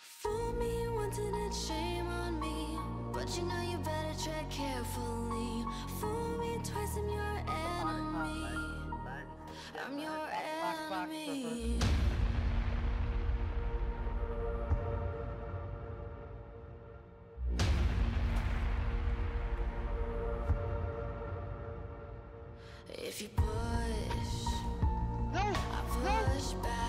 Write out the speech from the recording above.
Fool me once and it's shame on me, but you know you better tread carefully. Fool me twice, I'm your enemy. I'm your enemy. If you push, I push back.